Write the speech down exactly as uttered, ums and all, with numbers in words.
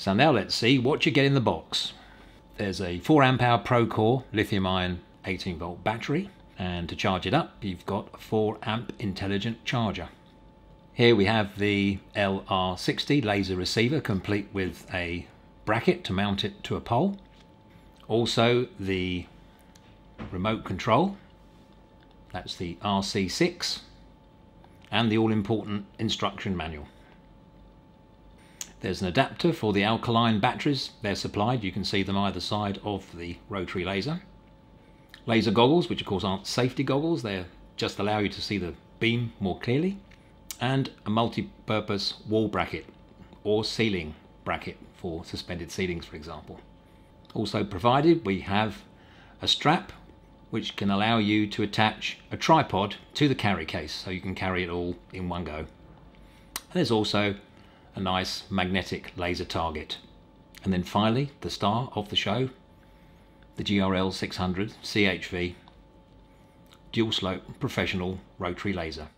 So now let's see what you get in the box. There's a four amp hour Procore lithium-ion eighteen volt battery, and to charge it up you've got a four amp intelligent charger. Here we have the L R sixty laser receiver, complete with a bracket to mount it to a pole. Also the remote control, that's the R C six, and the all-important instruction manual. There's an adapter for the alkaline batteries. They're supplied, you can see them either side of the rotary laser. Laser goggles, which of course aren't safety goggles, they just allow you to see the beam more clearly. And a multi-purpose wall bracket or ceiling bracket for suspended ceilings, for example. Also provided, we have a strap which can allow you to attach a tripod to the carry case so you can carry it all in one go. And there's also a nice magnetic laser target. And then finally, the star of the show, the G R L six hundred C H V dual slope professional rotary laser.